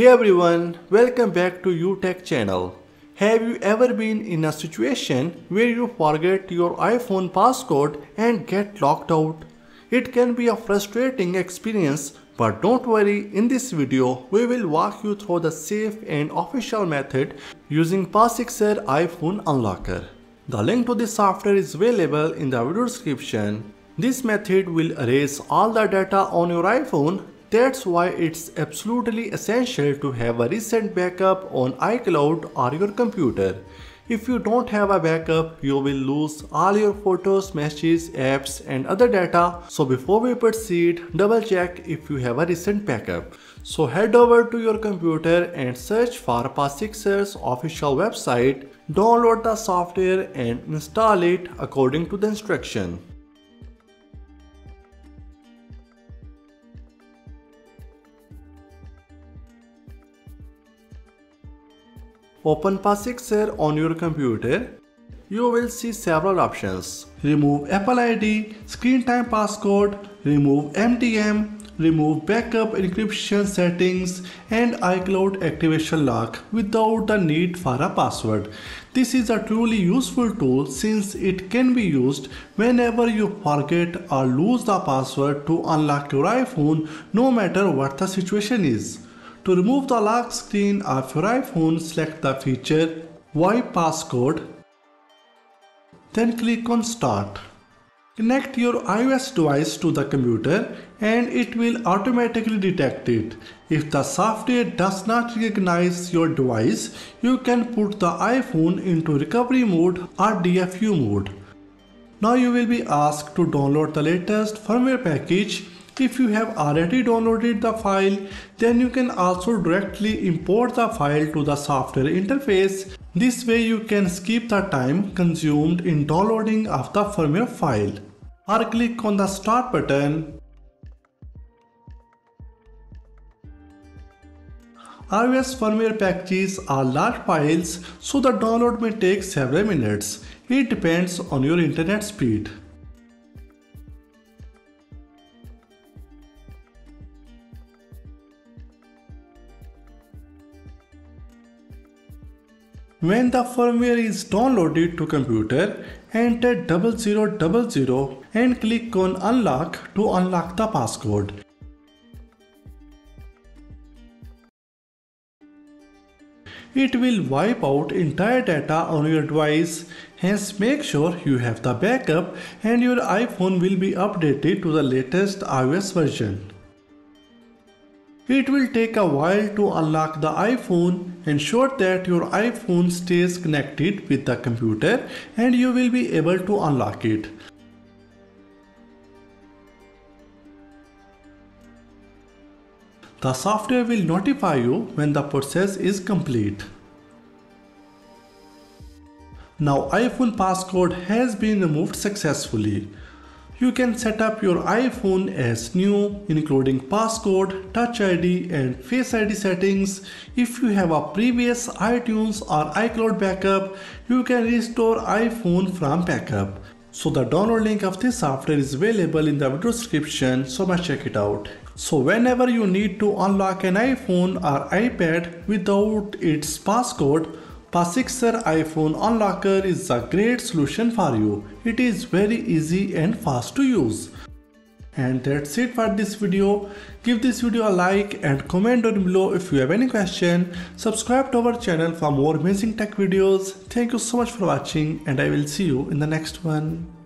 Hey everyone, welcome back to YouTech channel. Have you ever been in a situation where you forget your iPhone passcode and get locked out? It can be a frustrating experience, but don't worry, in this video we will walk you through the safe and official method using Passixer iPhone Unlocker. The link to this software is available in the video description. This method will erase all the data on your iPhone. That's why it's absolutely essential to have a recent backup on iCloud or your computer. If you don't have a backup, you will lose all your photos, messages, apps and other data. So before we proceed, double check if you have a recent backup. So head over to your computer and search for Passixer's official website, download the software and install it according to the instruction. Open Passixer on your computer. You will see several options. Remove Apple ID, Screen Time Passcode, remove MDM, remove backup encryption settings and iCloud activation lock without the need for a password. This is a truly useful tool since it can be used whenever you forget or lose the password to unlock your iPhone, no matter what the situation is. To remove the lock screen of your iPhone, select the feature Wipe Passcode, then click on Start. Connect your iOS device to the computer and it will automatically detect it. If the software does not recognize your device, you can put the iPhone into recovery mode or DFU mode. Now you will be asked to download the latest firmware package. If you have already downloaded the file, then you can also directly import the file to the software interface. This way you can skip the time consumed in downloading of the firmware file. Or click on the Start button. iOS firmware packages are large files, so the download may take several minutes. It depends on your internet speed. When the firmware is downloaded to computer, enter 0000 and click on Unlock to unlock the passcode. It will wipe out entire data on your device, hence make sure you have the backup and your iPhone will be updated to the latest iOS version. It will take a while to unlock the iPhone. Ensure that your iPhone stays connected with the computer and you will be able to unlock it. The software will notify you when the process is complete. Now iPhone passcode has been removed successfully. You can set up your iPhone as new, including passcode, Touch ID and Face ID settings. If you have a previous iTunes or iCloud backup, you can restore iPhone from backup. So the download link of this software is available in the video description, so must check it out. So whenever you need to unlock an iPhone or iPad without its passcode, Passixer iPhone Unlocker is a great solution for you. It is very easy and fast to use. And that's it for this video. Give this video a like and comment down below if you have any question. Subscribe to our channel for more amazing tech videos. Thank you so much for watching and I will see you in the next one.